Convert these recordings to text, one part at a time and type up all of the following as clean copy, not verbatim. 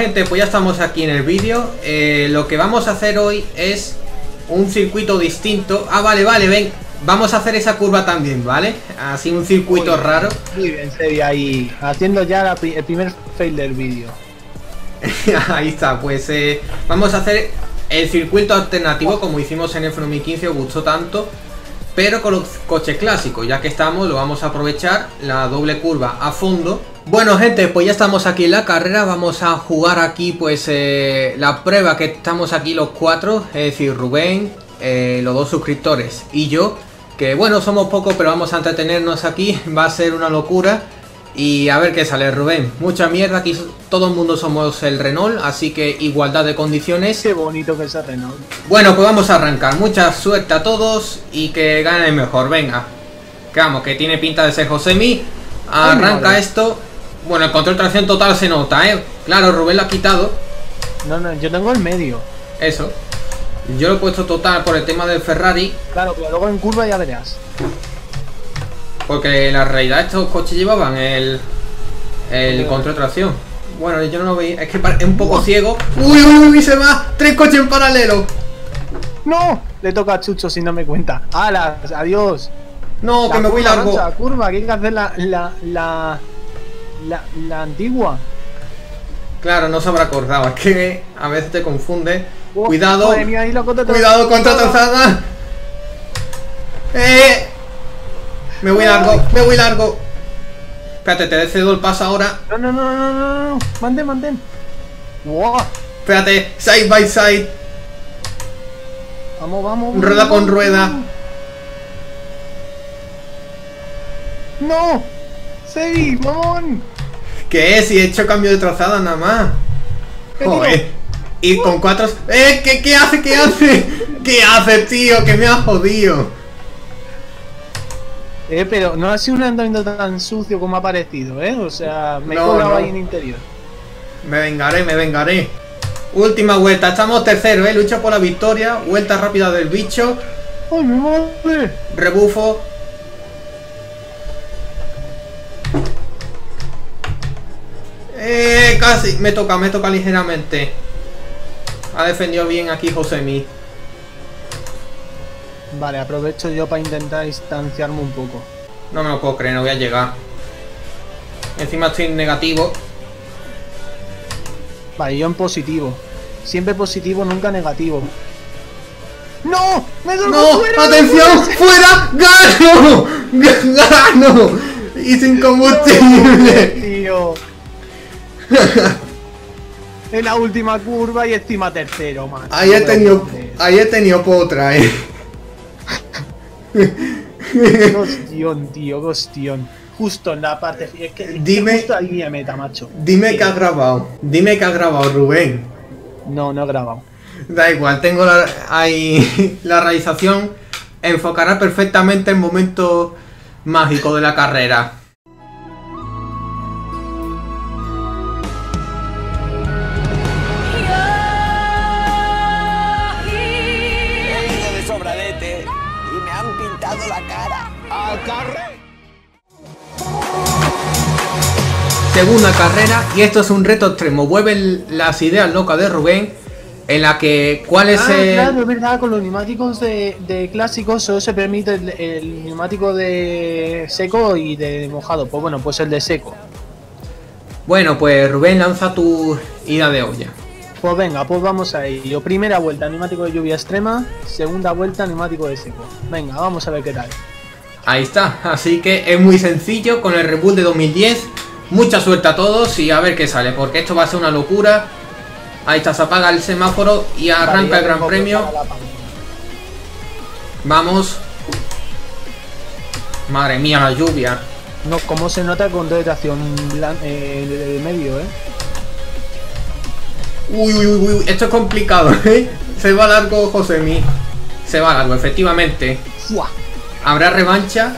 gente, pues ya estamos aquí en el vídeo. Lo que vamos a hacer hoy es un circuito distinto. Ah, vale, vale, ven. Vamos a hacer esa curva también, ¿vale? Así un circuito raro. Muy bien, Sebi, ahí. Haciendo ya el primer fail del vídeo. Ahí está, pues vamos a hacer el circuito alternativo como hicimos en el Frumi 15, os gustó tanto. Pero con los coches clásicos, ya que estamos, lo vamos a aprovechar, la doble curva a fondo. Bueno, gente, pues ya estamos aquí en la carrera, vamos a jugar aquí pues la prueba que estamos aquí los cuatro, es decir, Rubén, los dos suscriptores y yo, que bueno, somos pocos, pero vamos a entretenernos aquí, va a ser una locura. Y a ver qué sale, Rubén. Mucha mierda, aquí todo el mundo somos el Renault, así que igualdad de condiciones. Qué bonito que es el Renault. Bueno, pues vamos a arrancar. Mucha suerte a todos y que gane el mejor. Venga. Que vamos, que tiene pinta de ser Josemi. Arranca esto. Bueno, el control tracción total se nota, ¿eh? Claro, Rubén lo ha quitado. No, no, yo tengo el medio. Eso. Yo lo he puesto total por el tema del Ferrari. Claro, pero luego en curva ya verás. Porque en la realidad estos coches llevaban el control tracción. Bueno, yo no lo veía. Es que es un poco ciego. ¡Uy, uy, uy! ¡Se va! ¡Tres coches en paralelo! ¡No! Le toca a Chucho sin darme cuenta. ¡Hala! ¡Adiós! ¡No, que me voy largo! La curva, que hay que hacer la antigua. Claro, no se habrá acordado. Es que a veces te confunde. Oh, ¡cuidado! Madre mía, ahí la contra ¡cuidado, contra trazada! ¡Eh! Me voy largo, me voy largo. Espérate, te cedo el paso ahora. No, no, no, no, no, no. Mantén, mantén. Wow. Espérate, side by side. Vamos, vamos. Rueda con rueda. No. Sebi, mamón. ¿Qué es? Si he hecho cambio de trazada nada más. Joder. Y con cuatro... ¿Qué hace? ¿Qué hace? ¿Qué hace, tío? Que me has jodido. Pero no ha sido un andamiento tan sucio como ha parecido, ¿eh? O sea, me he colado ahí en interior. Me vengaré, me vengaré. Última vuelta, estamos terceros, ¿eh? Lucha por la victoria, vuelta rápida del bicho. ¡Ay, mi madre! Rebufo. Casi, me toca ligeramente. Ha defendido bien aquí Josemi. Vale, aprovecho yo para intentar distanciarme un poco. No me lo puedo creer, no voy a llegar. Encima estoy en negativo. Vale, yo en positivo. Siempre positivo, nunca negativo. ¡No! ¡Me doy fuera! ¡Atención! ¡Fuera! ¡Gano! ¡Gano! ¡Y sin combustible! No, tío. En la última curva y encima tercero, macho. Ahí he tenido potra, eh. Qué hostión, tío, qué hostión. Justo en la parte. Es que dime, justo ahí me meta, macho. Dime que has grabado. Dime que has grabado, Rubén. No, no he grabado. Da igual, tengo la realización. Enfocará perfectamente el momento mágico de la carrera. Segunda carrera, y esto es un reto extremo. Vuelven las ideas locas de Rubén. En la que, ¿cuál es el...? Claro, es verdad, con los neumáticos de clásicos solo se permite el neumático de seco y de mojado. Pues bueno, pues el de seco. Bueno, pues Rubén, lanza tu ida de olla. Pues venga, pues vamos a ello. Primera vuelta, neumático de lluvia extrema. Segunda vuelta, neumático de seco. Venga, vamos a ver qué tal. Ahí está, así que es muy sencillo con el Red Bull de 2010. Mucha suerte a todos y a ver qué sale, porque esto va a ser una locura. Ahí está, se apaga el semáforo y arranca el Gran Premio. Vamos. Madre mía, la lluvia. No, como se nota con tracción de medio, ¿eh? Uy, uy, uy, uy, esto es complicado, ¿eh? Se va largo Josemi. Se va largo, efectivamente. ¡Fua! Habrá revancha.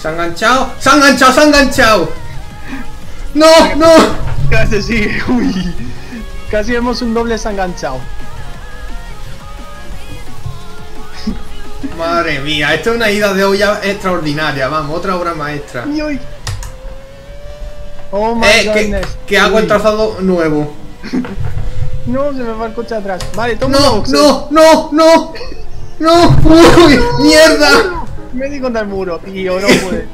Se ha enganchado. ¡Se ha enganchado! ¡Se ha enganchado! ¡No! ¡No! Casi sigue. Uy. Casi vemos un doble se ha enganchado. Madre mía, esto es una ida de olla extraordinaria. Vamos, otra obra maestra. Oh my goodness. Que hago el trazado nuevo. No, se me va el coche atrás. Vale, toma una boxe. No, no, no, no. Uy, mierda. Me di contra el muro, tío. No puede ser.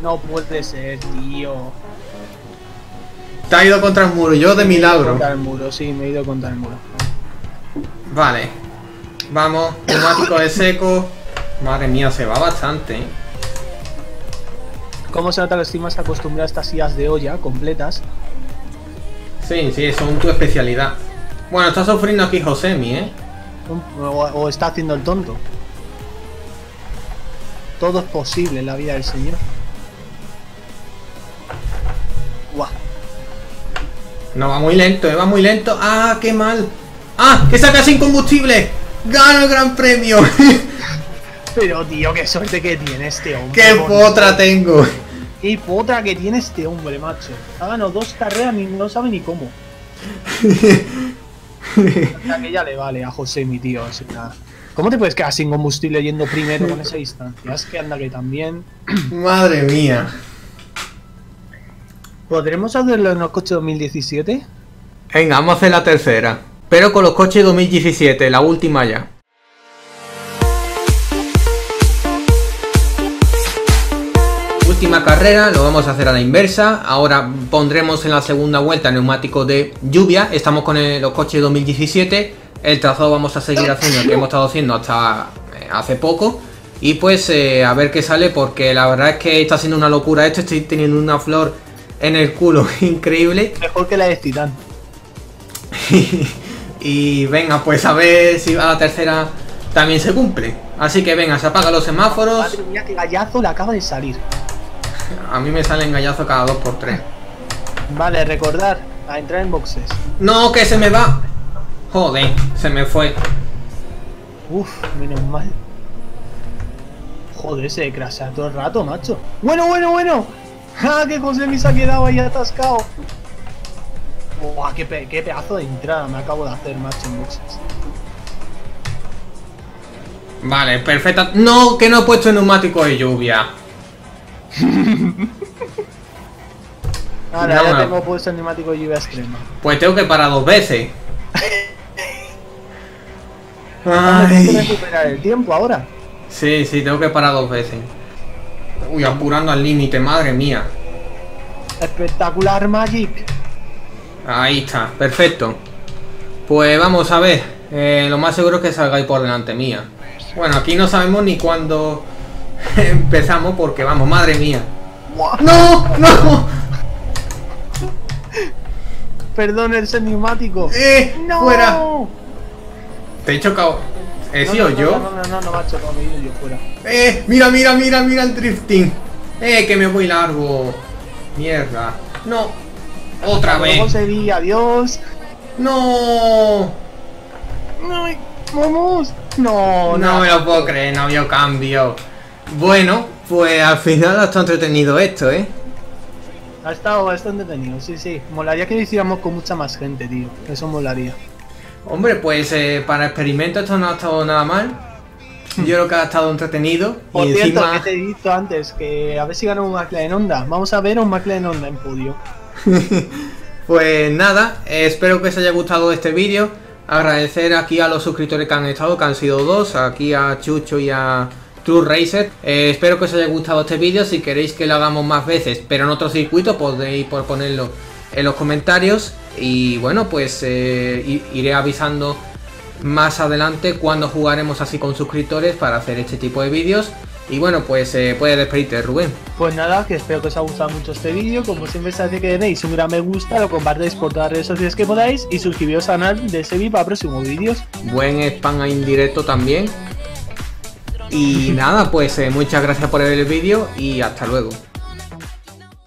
No puede ser, tío. Te ha ido contra el muro, yo de milagro. Contra el muro, sí, me he ido contra el muro. Vale. Vamos, neumático de seco. Madre mía, se va bastante. ¿Cómo se nota que estoy más acostumbrado a estas sillas de olla completas? Sí, sí, son tu especialidad. Bueno, está sufriendo aquí Josemi, ¿eh? O está haciendo el tonto. Todo es posible en la vida del señor. Guau. No, va muy lento, va muy lento. ¡Ah, qué mal! ¡Ah, que saca sin combustible! ¡Gano el gran premio! Pero tío, qué suerte que tiene este hombre. ¡Qué potra tengo! ¡Qué potra que tiene este hombre, macho! Ha ganado 2 carreras y no sabe ni cómo. Hasta que ya le vale a Josemi, tío. O sea, ¿cómo te puedes quedar sin combustible yendo primero con esa distancia? Es que anda que también... ¡Madre mía! ¿Podremos hacerlo en los coches 2017? Venga, vamos a hacer la tercera. Pero con los coches 2017, la última ya. Última carrera, lo vamos a hacer a la inversa. Ahora pondremos en la segunda vuelta neumáticos de lluvia. Estamos con los coches 2017. El trazado vamos a seguir haciendo el que hemos estado haciendo hasta hace poco. Y pues a ver qué sale, porque la verdad es que está siendo una locura esto. Estoy teniendo una flor en el culo increíble. Mejor que la de Titán. Y venga, pues a ver si a la tercera también se cumple. Así que venga, se apagan los semáforos. Madre mía, qué gallazo le acaba de salir. A mí me salen gallazos cada 2x3. Vale, recordar, a entrar en boxes. No, que se me va. Joder, se me fue. Uf, menos mal. Joder, se crasea todo el rato, macho. Bueno, bueno, bueno. ¡Ah, que Josemi se ha quedado ahí atascado! ¡Buah, qué pedazo de entrada me acabo de hacer, macho, en boxes! Vale, perfecta. No, que no he puesto el neumático de lluvia. Ahora no, ya no tengo puesto el neumático de lluvia extrema. Pues tengo que parar 2 veces. Ay. ¿Tengo que recuperar el tiempo ahora? Sí, sí, tengo que parar 2 veces. Uy, apurando al límite, madre mía. Espectacular, Magic. Ahí está, perfecto. Pues vamos a ver. Lo más seguro es que salgáis por delante mía. Bueno, aquí no sabemos ni cuándo empezamos porque vamos, madre mía. ¡No! ¡No! Perdón, el neumático. ¡No! ¡Fuera! Te he chocado. ¿He sido yo? No, me ha chocado, me he ido yo fuera. Mira, mira, mira, mira el drifting. Que me voy largo. Mierda. No. Otra vez. Conseguí, adiós. No. No, vamos. No me lo puedo creer, no había cambio. Bueno, pues al final ha estado entretenido esto, ¿eh? Ha estado bastante entretenido, sí, sí. Molaría que lo hiciéramos con mucha más gente, tío. Eso molaría. Hombre, pues para experimentos esto no ha estado nada mal. Yo creo que ha estado entretenido. Por cierto, encima... que te he dicho antes, que a ver si ganamos un McLaren Honda. Vamos a ver un McLaren Honda en podio. Pues nada, espero que os haya gustado este vídeo. Agradecer aquí a los suscriptores que han estado, que han sido 2, aquí a Chucho y a Racer. Espero que os haya gustado este vídeo. Si queréis que lo hagamos más veces, pero en otro circuito, podéis ponerlo en los comentarios. Y bueno, pues iré avisando más adelante cuando jugaremos así con suscriptores para hacer este tipo de vídeos. Y bueno, pues puedes despedirte, Rubén. Pues nada, que espero que os haya gustado mucho este vídeo. Como siempre, sabéis que tenéis un gran me gusta, lo compartéis por todas las redes sociales que podáis y suscribiros al canal de SEBI para próximos vídeos. Buen spam en directo también. Y nada, pues muchas gracias por ver el vídeo y hasta luego.